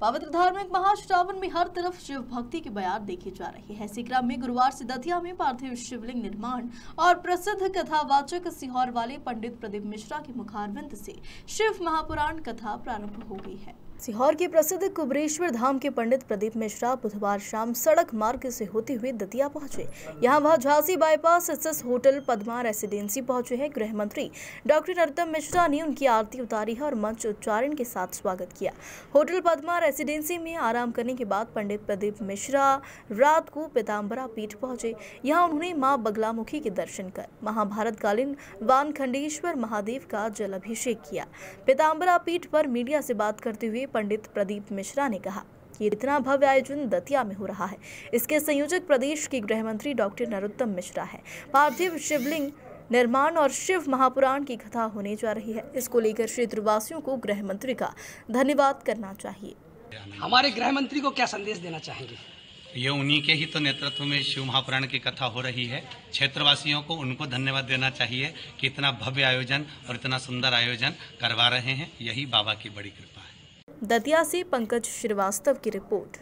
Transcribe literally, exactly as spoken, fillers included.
पवित्र धार्मिक महाश्रावण में हर तरफ शिव भक्ति की बयार देखी जा रही है। इसी क्रम में गुरुवार से दतिया में पार्थिव शिवलिंग निर्माण और प्रसिद्ध कथावाचक सीहोर वाले पंडित प्रदीप मिश्रा के मुखारविंद से शिव महापुराण कथा प्रारंभ हो गई है। सीहोर के प्रसिद्ध कुबरेश्वर धाम के पंडित प्रदीप मिश्रा बुधवार शाम सड़क मार्ग से होते हुए दतिया पहुंचे। यहां वह Jhansi bypass access hotel Padma residency पहुंचे हैं। गृह मंत्री डॉक्टर नरोत्तम मिश्रा ने उनकी आरती उतारी है और मंच उच्चारण के साथ स्वागत किया। होटल पद्मा रेसिडेंसी में आराम करने के बाद पंडित प्रदीप मिश्रा रात को पिताम्बरा पीठ पहुंचे। यहाँ उन्होंने माँ बगला मुखी के दर्शन कर महाभारत कालीन वान खंडेश्वर महादेव का जल अभिषेक किया। पिताम्बरा पीठ पर मीडिया से बात करते हुए पंडित प्रदीप मिश्रा ने कहा कि इतना भव्य आयोजन दतिया में हो रहा है, इसके संयोजक प्रदेश के गृह मंत्री डॉक्टर नरोत्तम मिश्रा है। पार्थिव शिवलिंग निर्माण और शिव महापुराण की कथा होने जा रही है। इसको लेकर क्षेत्रवासियों को गृह मंत्री का धन्यवाद करना चाहिए। हमारे गृह मंत्री को क्या संदेश देना चाहेंगे? ये उन्हीं के ही तो नेतृत्व में शिव महापुराण की कथा हो रही है। क्षेत्रवासियों को उनको धन्यवाद देना चाहिए कि इतना भव्य आयोजन और इतना सुंदर आयोजन करवा रहे हैं। यही बाबा की बड़ी कृपा है। दतिया से पंकज श्रीवास्तव की रिपोर्ट।